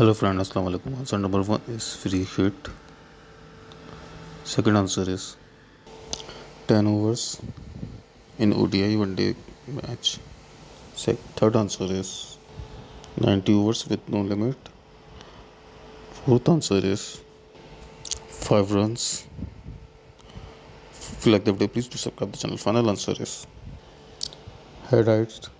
Hello friend, Assalamualaikum. Answer number 1 is free hit. Second answer is 10 overs in ODI one day match. Third answer is 90 overs with no limit. Fourth answer is 5 runs. If you like the video, please do subscribe the channel. Final answer is head heights.